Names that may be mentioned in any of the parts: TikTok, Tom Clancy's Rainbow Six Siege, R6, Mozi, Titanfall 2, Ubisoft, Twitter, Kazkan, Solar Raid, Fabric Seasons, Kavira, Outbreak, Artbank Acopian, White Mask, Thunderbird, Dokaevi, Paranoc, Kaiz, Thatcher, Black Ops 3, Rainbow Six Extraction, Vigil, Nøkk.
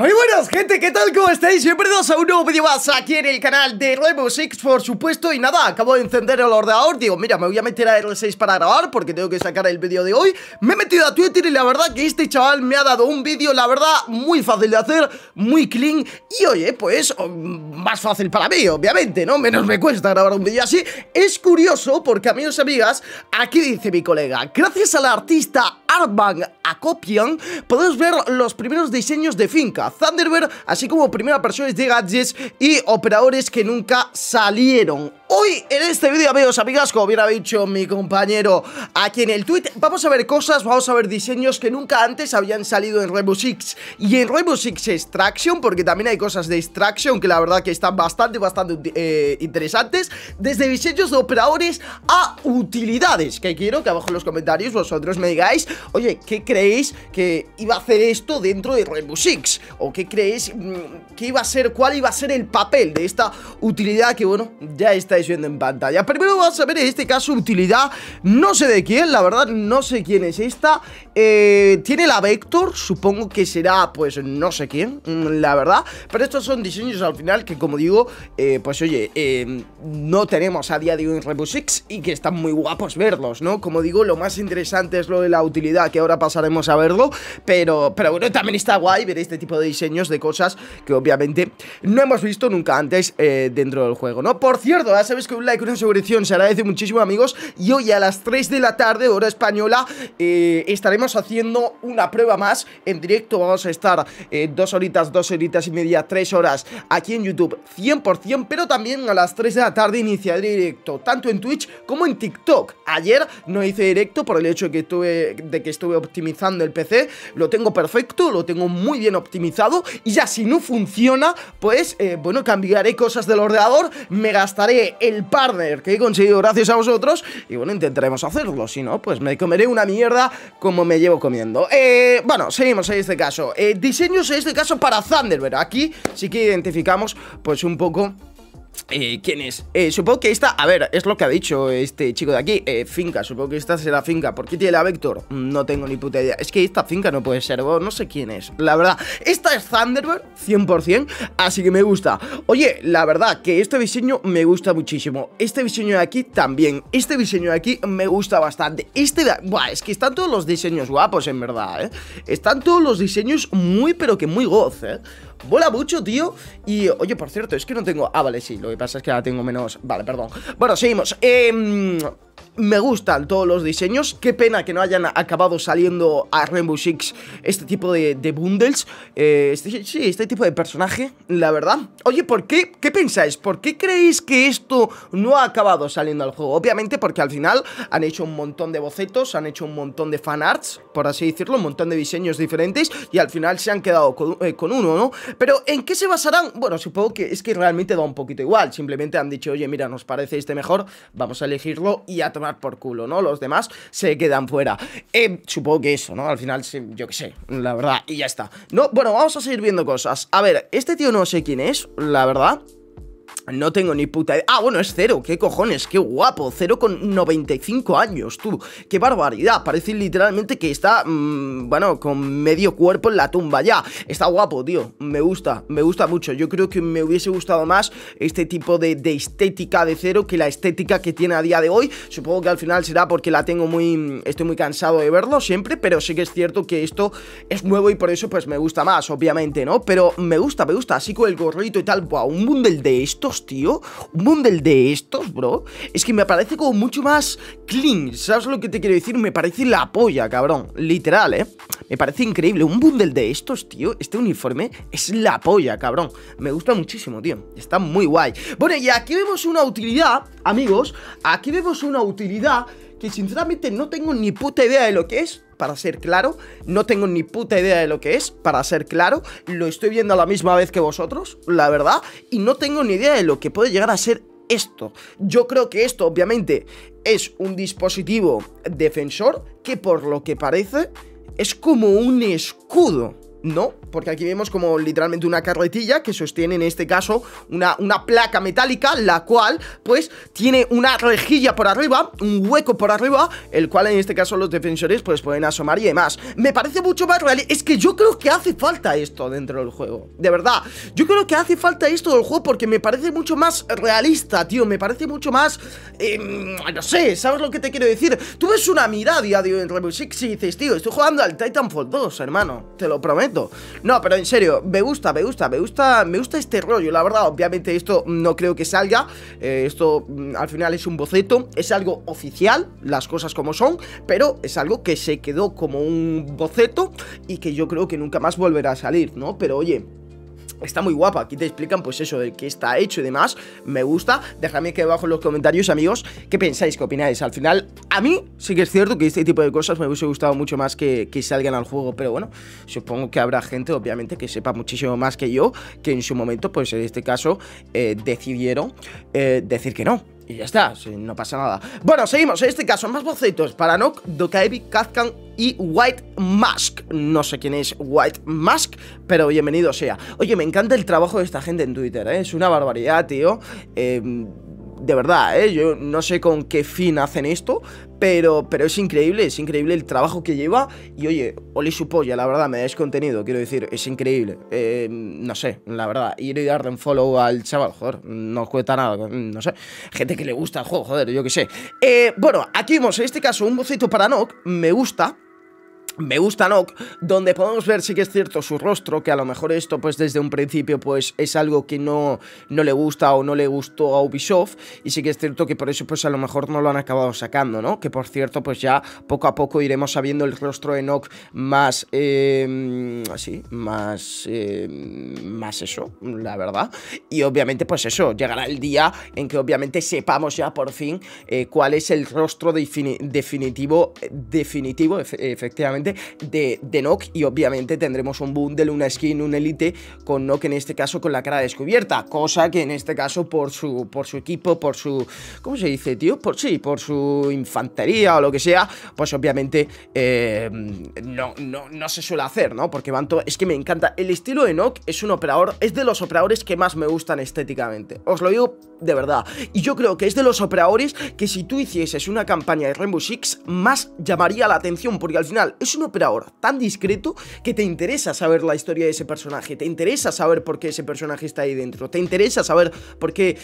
Muy buenas, gente, ¿qué tal? ¿Cómo estáis? Bienvenidos a un nuevo vídeo más aquí en el canal de Rainbow Six, por supuesto. Y nada, acabo de encender el ordenador, digo, mira, me voy a meter a R6 para grabar porque tengo que sacar el vídeo de hoy. Me he metido a Twitter y la verdad que este chaval me ha dado un vídeo, la verdad, muy fácil de hacer, muy clean. Y oye, pues, más fácil para mí, obviamente, ¿no? Menos me cuesta grabar un vídeo así. Es curioso porque, amigos y amigas, aquí dice mi colega, gracias al artista Artbank Acopian, podéis ver los primeros diseños de finca Thunderbird, así como primeras versiones de gadgets y operadores que nunca salieron. Hoy en este vídeo, amigos, amigas, como bien ha dicho mi compañero aquí en el tweet, vamos a ver cosas, vamos a ver diseños que nunca antes habían salido en Rainbow Six y en Rainbow Six Extraction, porque también hay cosas de Extraction que la verdad que están bastante interesantes, desde diseños de operadores a utilidades, que quiero que abajo en los comentarios vosotros me digáis, oye, ¿qué creéis que iba a hacer esto dentro de Rainbow Six? ¿O qué creéis que iba a ser, cuál iba a ser el papel de esta utilidad que, bueno, ya está viendo en pantalla? Primero vamos a ver en este caso utilidad, no sé de quién, la verdad no sé quién es esta, tiene la Vector, supongo que será pues no sé quién, la verdad, pero estos son diseños al final que, como digo, pues oye, no tenemos a día de hoy en Rainbow Six y que están muy guapos verlos, ¿no? Como digo, lo más interesante es lo de la utilidad, que ahora pasaremos a verlo, pero bueno, también está guay ver este tipo de diseños de cosas que obviamente no hemos visto nunca antes dentro del juego, ¿no? Por cierto, ya sabéis que un like, una suscripción se agradece muchísimo, amigos. Y hoy a las 3 de la tarde, hora española, estaremos haciendo una prueba más en directo. Vamos a estar 2 horitas y media, 3 horas aquí en YouTube 100%, pero también a las 3 de la tarde iniciaré directo, tanto en Twitch como en TikTok. Ayer no hice directo por el hecho de que estuve optimizando el PC. Lo tengo perfecto, lo tengo muy bien optimizado, y ya si no funciona, pues bueno, cambiaré cosas del ordenador, me gastaré el partner que he conseguido gracias a vosotros y bueno, intentaremos hacerlo, si no pues me comeré una mierda como me llevo comiendo. Bueno, seguimos en este caso, diseños en este caso para Thunderbird. Aquí sí que identificamos pues un poco ¿quién es? Supongo que esta, a ver, es lo que ha dicho este chico de aquí, finca, supongo que esta será finca. ¿Por qué tiene la Vector? No tengo ni puta idea. Es que esta finca no puede ser, no sé quién es, la verdad. Esta es Thunderbird 100%, así que me gusta. Oye, la verdad que este diseño me gusta muchísimo, este diseño de aquí también, este diseño de aquí me gusta bastante. Este, buah, es que están todos los diseños guapos, en verdad, están todos los diseños muy, pero que muy goz, Bola mucho, tío. Y, oye, por cierto, es que no tengo... Ah, vale, sí, lo que pasa es que ahora tengo menos... Vale, perdón. Bueno, seguimos. Me gustan todos los diseños. Qué pena que no hayan acabado saliendo a Rainbow Six este tipo de bundles, sí, este tipo de personaje, la verdad. Oye, ¿por qué? ¿Qué pensáis? ¿Por qué creéis que esto no ha acabado saliendo al juego? Obviamente porque al final han hecho un montón de bocetos, han hecho un montón de fanarts, por así decirlo, un montón de diseños diferentes, y al final se han quedado con uno, ¿no? Pero ¿en qué se basarán? Bueno, supongo que es que realmente da un poquito igual. Simplemente han dicho, oye, mira, nos parece este mejor, vamos a elegirlo y a tomar por culo, ¿no? Los demás se quedan fuera. Supongo que eso, ¿no? Al final, yo qué sé, la verdad, y ya está. No, bueno, vamos a seguir viendo cosas. A ver, este tío no sé quién es, la verdad. No tengo ni puta idea. Ah, bueno, es Cero, qué cojones, qué guapo. Cero con 95 años, tú. Qué barbaridad, parece literalmente que está, bueno, con medio cuerpo en la tumba ya. Está guapo, tío, me gusta mucho. Yo creo que me hubiese gustado más este tipo de estética de Cero que la estética que tiene a día de hoy. Supongo que al final será porque la tengo muy... Estoy muy cansado de verlo siempre, pero sí que es cierto que esto es nuevo y por eso pues me gusta más, obviamente, ¿no? Pero me gusta, así con el gorrito y tal. Buah, un bundle de esto, tío, un bundle de estos, bro, es que me parece como mucho más clean, ¿sabes lo que te quiero decir? Me parece la polla, cabrón, literal, me parece increíble, un bundle de estos, tío, este uniforme es la polla, cabrón, me gusta muchísimo, tío, está muy guay. Bueno, y aquí vemos una utilidad, amigos, aquí vemos una utilidad que sinceramente no tengo ni puta idea de lo que es, para ser claro, lo estoy viendo a la misma vez que vosotros, la verdad, y no tengo ni idea de lo que puede llegar a ser esto. Yo creo que esto, obviamente, es un dispositivo defensor que, por lo que parece, es como un escudo. No, porque aquí vemos como literalmente una carretilla que sostiene en este caso una placa metálica, la cual pues tiene una rejilla por arriba, un hueco por arriba, el cual en este caso los defensores pues pueden asomar y demás. Me parece mucho más real. Es que yo creo que hace falta esto dentro del juego, de verdad. Yo creo que hace falta esto del juego porque me parece mucho más realista, tío. Me parece mucho más, no sé, ¿sabes lo que te quiero decir? Tú ves una mirada a día en Rainbow Six y dices, tío, estoy jugando al Titanfall 2, hermano, te lo prometo. No, pero en serio, me gusta este rollo, la verdad. Obviamente esto no creo que salga, esto al final es un boceto, es algo oficial, las cosas como son, pero es algo que se quedó como un boceto y que yo creo que nunca más volverá a salir, ¿no? Pero oye, está muy guapa, aquí te explican pues eso, de qué está hecho y demás, me gusta. Dejadme aquí abajo en los comentarios, amigos, qué pensáis, qué opináis. Al final, a mí sí que es cierto que este tipo de cosas me hubiese gustado mucho más que salgan al juego, pero bueno, supongo que habrá gente, obviamente, que sepa muchísimo más que yo, que en su momento, pues en este caso, decidieron decir que no. Y ya está, no pasa nada. Bueno, seguimos, en este caso, más bocetos. Paranoc, Dokaevi, Kazkan y White Mask. No sé quién es White Mask, pero bienvenido sea. Oye, me encanta el trabajo de esta gente en Twitter, ¿eh? Es una barbaridad, tío. De verdad, ¿eh? Yo no sé con qué fin hacen esto, pero es increíble el trabajo que lleva. Y oye, ole su polla, la verdad, me dais contenido, quiero decir, es increíble. No sé, la verdad, ir y darle un follow al chaval, joder, no os cuesta nada, no sé. Gente que le gusta el juego, joder, yo qué sé. Bueno, aquí vemos, en este caso, un boceto para Nøkk, me gusta. Me gusta Nøkk, donde podemos ver, sí que es cierto, su rostro, que a lo mejor esto pues desde un principio pues es algo que no le gusta o no le gustó a Ubisoft, y sí que es cierto que por eso pues a lo mejor no lo han acabado sacando, ¿no? Que por cierto pues ya poco a poco iremos sabiendo el rostro de Nøkk más, así, más eso, la verdad, y obviamente pues eso, llegará el día en que obviamente sepamos ya por fin cuál es el rostro definitivo, efectivamente, de Nøkk, y obviamente tendremos un bundle, una skin, un elite con Nøkk en este caso con la cara descubierta, cosa que en este caso por su equipo, por su, ¿cómo se dice, tío? Por su infantería o lo que sea, pues obviamente no se suele hacer, ¿no? Porque es que me encanta, el estilo de Nøkk es un operador, es de los operadores que más me gustan estéticamente, os lo digo de verdad, y yo creo que es de los operadores que si tú hicieses una campaña de Rainbow Six, más llamaría la atención, porque al final es un operador tan discreto que te interesa saber la historia de ese personaje, te interesa saber por qué ese personaje está ahí dentro, te interesa saber por qué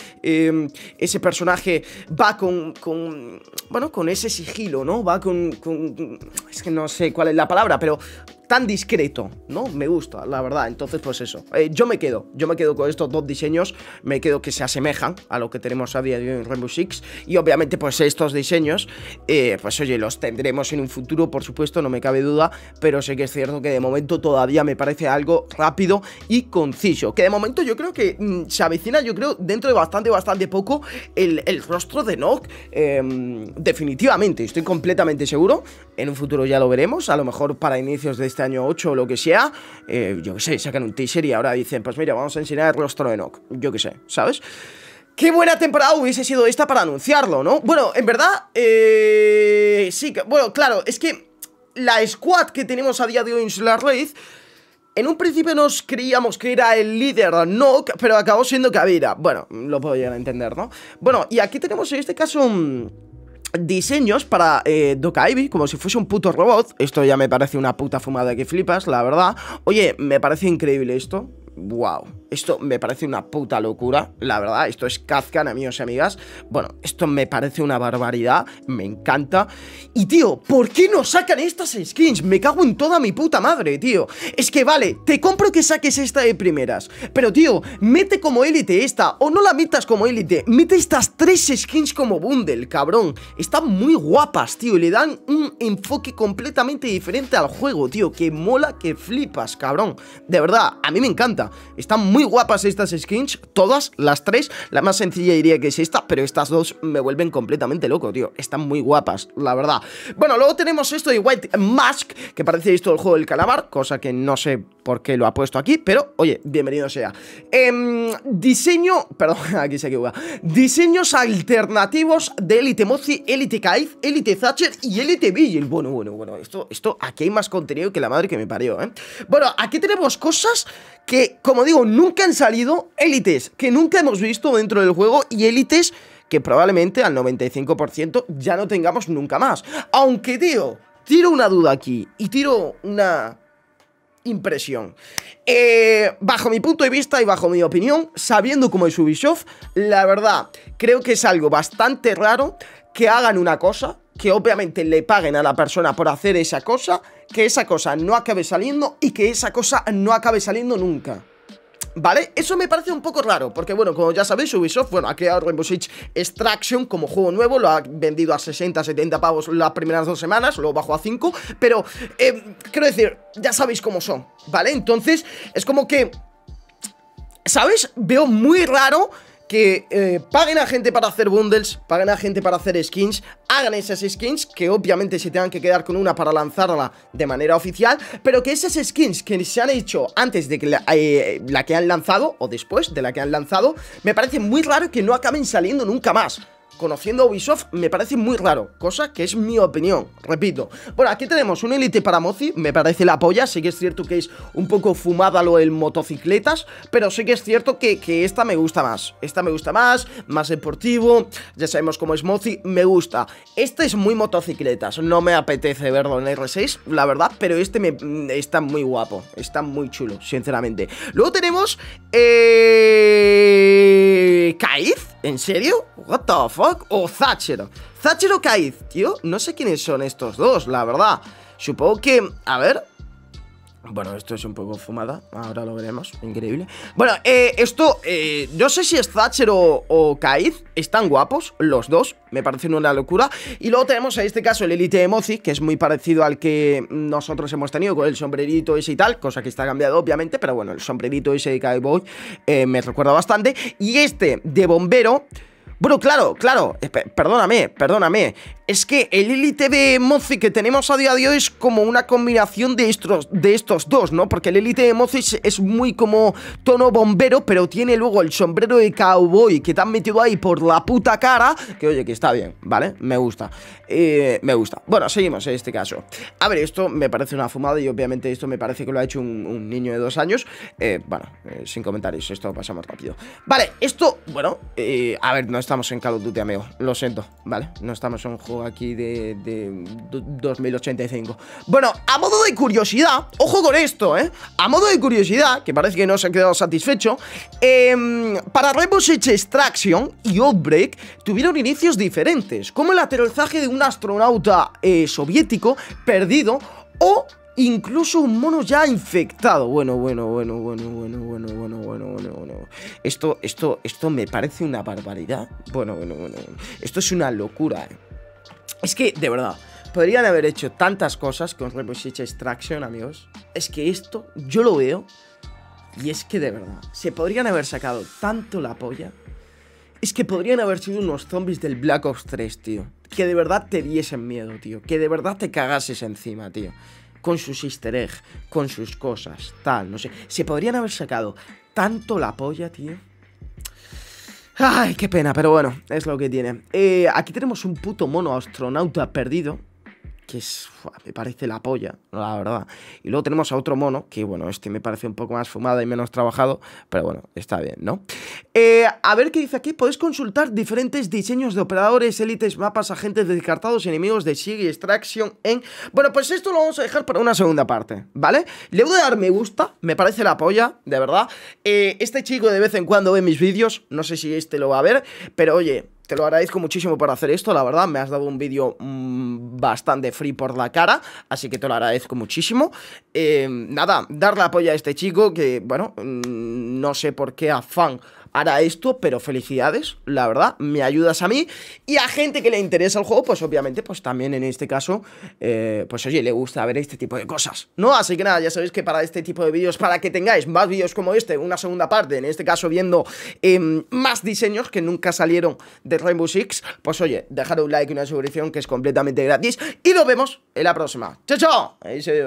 ese personaje va con ese sigilo, ¿no? Va con... es que no sé cuál es la palabra, pero... tan discreto, ¿no? Me gusta, la verdad. Entonces, pues eso, yo me quedo con estos dos diseños, me quedo que se asemejan a lo que tenemos a día de hoy en Rainbow Six, y obviamente pues estos diseños, pues oye, los tendremos en un futuro, por supuesto, no me cabe duda, pero sí que es cierto que de momento todavía me parece algo rápido y conciso, que de momento yo creo que se avecina, yo creo, dentro de bastante poco, el rostro de Nøkk, definitivamente, estoy completamente seguro, en un futuro ya lo veremos, a lo mejor para inicios de este año 8 o lo que sea, yo que sé, sacan un teaser y ahora dicen, pues mira, vamos a enseñar el rostro de Nøkk, yo que sé, ¿sabes? Qué buena temporada hubiese sido esta para anunciarlo, ¿no? Bueno, en verdad, sí, bueno, claro, es que la squad que tenemos a día de hoy en Solar Raid, en un principio nos creíamos que era el líder Nøkk, pero acabó siendo Kavira. Bueno, lo puedo llegar a entender, ¿no? Bueno, y aquí tenemos en este caso diseños para Dokaevi, como si fuese un puto robot. Esto ya me parece una puta fumada que flipas, la verdad. Oye, me parece increíble esto. Wow, esto me parece una puta locura, la verdad. Esto es Kazkan, amigos y amigas. Bueno, esto me parece una barbaridad, me encanta. Y tío, ¿por qué no sacan estas skins? Me cago en toda mi puta madre, tío. Es que vale, te compro que saques esta de primeras, pero tío, mete como élite esta, o no la metas como élite, mete estas tres skins como bundle, cabrón. Están muy guapas, tío, le dan un enfoque completamente diferente al juego, tío, que mola que flipas, cabrón. De verdad, a mí me encanta. Están muy guapas estas skins, todas, las tres. La más sencilla diría que es esta, pero estas dos me vuelven completamente loco, tío. Están muy guapas, la verdad. Bueno, luego tenemos esto de White Mask, que parece esto del juego del calamar, cosa que no sé por qué lo ha puesto aquí, pero, oye, bienvenido sea. Diseño, perdón, aquí se equivoca. Diseños alternativos de Elite Mozi, Elite Kaiz, Elite Thatcher y Elite Vigil. Bueno, esto, aquí hay más contenido que la madre que me parió, ¿eh? Bueno, aquí tenemos cosas que, como digo, nunca han salido, élites que nunca hemos visto dentro del juego y élites que probablemente al 95% ya no tengamos nunca más. Aunque, tío, tiro una duda aquí y tiro una impresión. Bajo mi punto de vista y bajo mi opinión, sabiendo cómo es Ubisoft, la verdad, creo que es algo bastante raro que hagan una cosa, que obviamente le paguen a la persona por hacer esa cosa, que esa cosa no acabe saliendo y que esa cosa no acabe saliendo nunca. ¿Vale? Eso me parece un poco raro, porque bueno, como ya sabéis, Ubisoft, bueno, ha creado Rainbow Six Extraction como juego nuevo, lo ha vendido a 60, 70 pavos las primeras 2 semanas, luego bajó a 5, pero, quiero decir, ya sabéis cómo son, ¿vale? Entonces, es como que, ¿sabes? Veo muy raro que paguen a gente para hacer bundles, paguen a gente para hacer skins, hagan esas skins, que obviamente se tengan que quedar con una para lanzarla de manera oficial, pero que esas skins que se han hecho antes de que la que han lanzado, o después de la que han lanzado, me parece muy raro que no acaben saliendo nunca más. Conociendo a Ubisoft, me parece muy raro, cosa que es mi opinión, repito. Bueno, aquí tenemos un Elite para Mozi, me parece la polla. Sí que es cierto que es un poco fumada lo del motocicletas, pero sí que es cierto que esta me gusta más. Esta me gusta más deportivo, ya sabemos cómo es Mozi, me gusta. Este es muy motocicletas, no me apetece verlo en R6, la verdad, pero este está muy guapo, está muy chulo, sinceramente. Luego tenemos... Kaiz, ¿en serio? What the fuck, o Thatcher. Thatcher o Kaiz, tío, no sé quiénes son estos dos, la verdad. Supongo que, a ver. Bueno, esto es un poco fumada, ahora lo veremos, increíble. Bueno, esto, no sé si es Thatcher o Kaiz, están guapos los dos, me parecen una locura. Y luego tenemos en este caso el Elite de Mozi, que es muy parecido al que nosotros hemos tenido con el sombrerito ese y tal, cosa que está cambiado obviamente, pero bueno, el sombrerito ese de Cowboy me recuerda bastante. Y este de bombero, bueno, claro, perdóname, es que el Elite de Mozi que tenemos a día de hoy es como una combinación de estos dos, ¿no? Porque el Elite de Mozi es muy como tono bombero, pero tiene luego el sombrero de cowboy que te han metido ahí por la puta cara, que oye, que está bien, ¿vale? Me gusta, Bueno, seguimos en este caso. A ver, esto me parece una fumada y obviamente esto me parece que lo ha hecho un niño de 2 años. Bueno, sin comentarios, esto pasamos rápido. Vale, esto, bueno, a ver, no estamos en Call of Duty, amigo, lo siento, ¿vale? No estamos en un juego aquí de 2085. Bueno, a modo de curiosidad, ojo con esto, ¿eh? A modo de curiosidad, que parece que no se ha quedado satisfecho, para Rainbow Six Extraction y Outbreak tuvieron inicios diferentes, como el aterrizaje de un astronauta soviético perdido o incluso un mono ya infectado. Bueno. Esto me parece una barbaridad. Bueno. Esto es una locura, eh. Es que, de verdad, podrían haber hecho tantas cosas con Rainbow Six Extraction, amigos. Es que esto, yo lo veo, y es que, de verdad, se podrían haber sacado tanto la polla. Es que podrían haber sido unos zombies del Black Ops 3, tío. Que de verdad te diesen miedo, tío. Que de verdad te cagases encima, tío. Con sus easter egg, con sus cosas, tal, no sé. Se podrían haber sacado tanto la polla, tío. Ay, qué pena, pero bueno, es lo que tiene. Aquí tenemos un puto mono astronauta perdido, que es, me parece la polla, la verdad. Y luego tenemos a otro mono, que bueno, este me parece un poco más fumado y menos trabajado, pero bueno, está bien, ¿no? A ver qué dice aquí. Podéis consultar diferentes diseños de operadores, élites, mapas, agentes descartados, enemigos de Siege Extraction en... Bueno, pues esto lo vamos a dejar para una segunda parte, ¿vale? Le voy a dar me gusta, me parece la polla, de verdad. Este chico de vez en cuando ve mis vídeos, no sé si este lo va a ver, pero oye... Te lo agradezco muchísimo por hacer esto, la verdad, me has dado un vídeo bastante free por la cara, así que te lo agradezco muchísimo. Nada, darle apoyo a este chico que, bueno, no sé por qué afán hará esto, pero felicidades, la verdad, me ayudas a mí y a gente que le interesa el juego, pues obviamente, pues también en este caso, pues oye, le gusta ver este tipo de cosas, ¿no? Así que nada, ya sabéis que para este tipo de vídeos, para que tengáis más vídeos como este, una segunda parte, en este caso viendo más diseños que nunca salieron de Rainbow Six, pues oye, dejad un like y una suscripción que es completamente gratis y nos vemos en la próxima. ¡Chao, chao! Adiós.